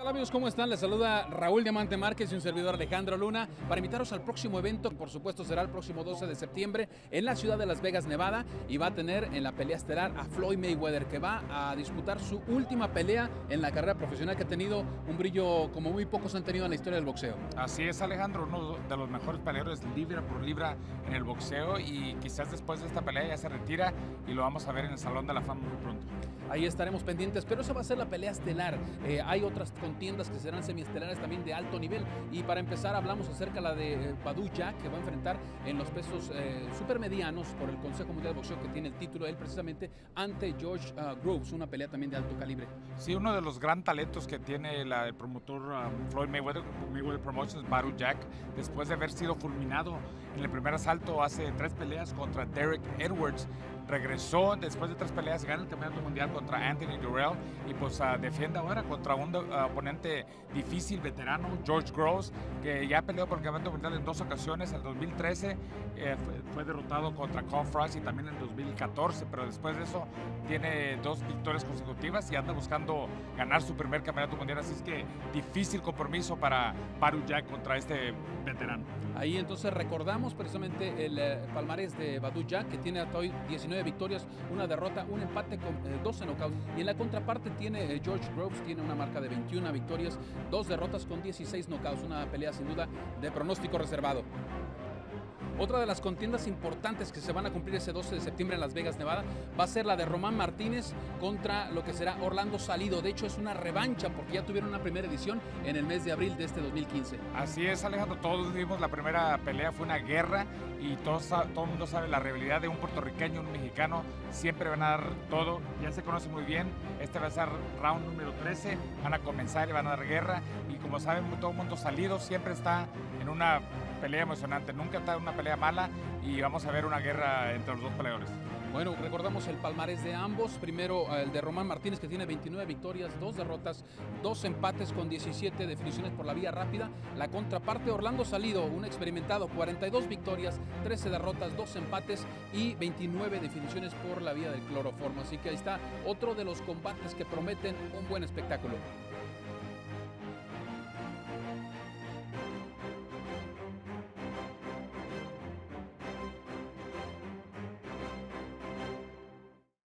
¿Qué tal amigos? ¿Cómo están? Les saluda Raúl Diamante Márquez y un servidor Alejandro Luna para invitaros al próximo evento, que por supuesto será el próximo 12 de septiembre en la ciudad de Las Vegas, Nevada, y va a tener en la pelea estelar a Floyd Mayweather, que va a disputar su última pelea en la carrera profesional, que ha tenido un brillo como muy pocos han tenido en la historia del boxeo. Así es, Alejandro, uno de los mejores peleadores libra por libra en el boxeo, y quizás después de esta pelea ya se retira y lo vamos a ver en el Salón de la Fama muy pronto. Ahí estaremos pendientes, pero esa va a ser la pelea estelar. Hay otras contiendas que serán semiestelares también de alto nivel, y para empezar hablamos acerca de la de Badu Jack, que va a enfrentar en los pesos supermedianos por el Consejo Mundial de Boxeo, que tiene el título él precisamente, ante George Groves, una pelea también de alto calibre. Sí, uno de los gran talentos que tiene el promotor Floyd Mayweather, Mayweather Promotions, Badu Jack, después de haber sido fulminado en el primer asalto hace 3 peleas contra Derek Edwards, regresó después de 3 peleas, gana el campeonato mundial contra Anthony Durrell y pues defiende ahora contra un oponente difícil, veterano, George Groves, que ya peleó por el campeonato mundial en 2 ocasiones. En 2013 fue derrotado contra Cofras y también en 2014, pero después de eso tiene 2 victorias consecutivas y anda buscando ganar su primer campeonato mundial, así es que difícil compromiso para Badu Jack contra este veterano. Ahí entonces recordamos precisamente el palmarés de Badu Jack, que tiene hasta hoy 19 victorias, 1 derrota, 1 empate con 12 knockouts. Y en la contraparte tiene George Groves, tiene una marca de 21 victorias, 2 derrotas con 16 knockouts. Una pelea sin duda de pronóstico reservado. Otra de las contiendas importantes que se van a cumplir ese 12 de septiembre en Las Vegas, Nevada, va a ser la de Román Martínez contra lo que será Orlando Salido. De hecho, es una revancha porque ya tuvieron una primera edición en el mes de abril de este 2015. Así es, Alejandro. Todos vimos la primera pelea, fue una guerra, y todo el mundo sabe la rivalidad de un puertorriqueño, un mexicano. Siempre van a dar todo, ya se conoce muy bien. Este va a ser round número 13, van a comenzar y van a dar guerra. Y como saben, todo el mundo, Salido siempre está en una pelea emocionante, nunca está en una pelea mala, y vamos a ver una guerra entre los 2 peleadores. Bueno, recordamos el palmarés de ambos. Primero el de Román Martínez, que tiene 29 victorias, 2 derrotas, 2 empates con 17 definiciones por la vía rápida. La contraparte, Orlando Salido, un experimentado, 42 victorias, 13 derrotas, 2 empates y 29 definiciones por la vía del cloroformo. Así que ahí está otro de los combates que prometen un buen espectáculo.